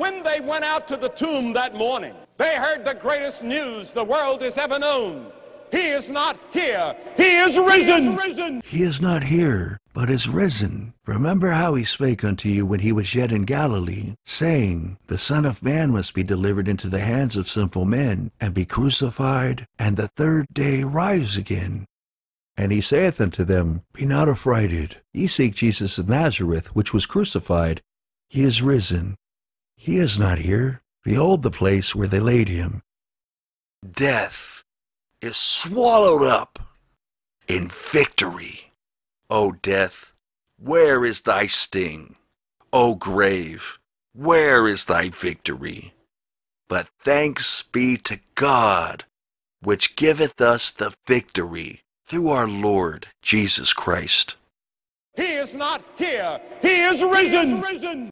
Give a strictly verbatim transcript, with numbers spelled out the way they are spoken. When they went out to the tomb that morning, they heard the greatest news the world has ever known. He is not here. He is risen. He is risen. He is not here, but is risen. Remember how he spake unto you when he was yet in Galilee, saying, The Son of Man must be delivered into the hands of sinful men, and be crucified, and the third day rise again. And he saith unto them, Be not affrighted. Ye seek Jesus of Nazareth, which was crucified. He is risen. He is not here. Behold the place where they laid him. Death is swallowed up in victory. O death, where is thy sting? O grave, where is thy victory? But thanks be to God, which giveth us the victory through our Lord Jesus Christ. He is not here. He is risen. He is risen.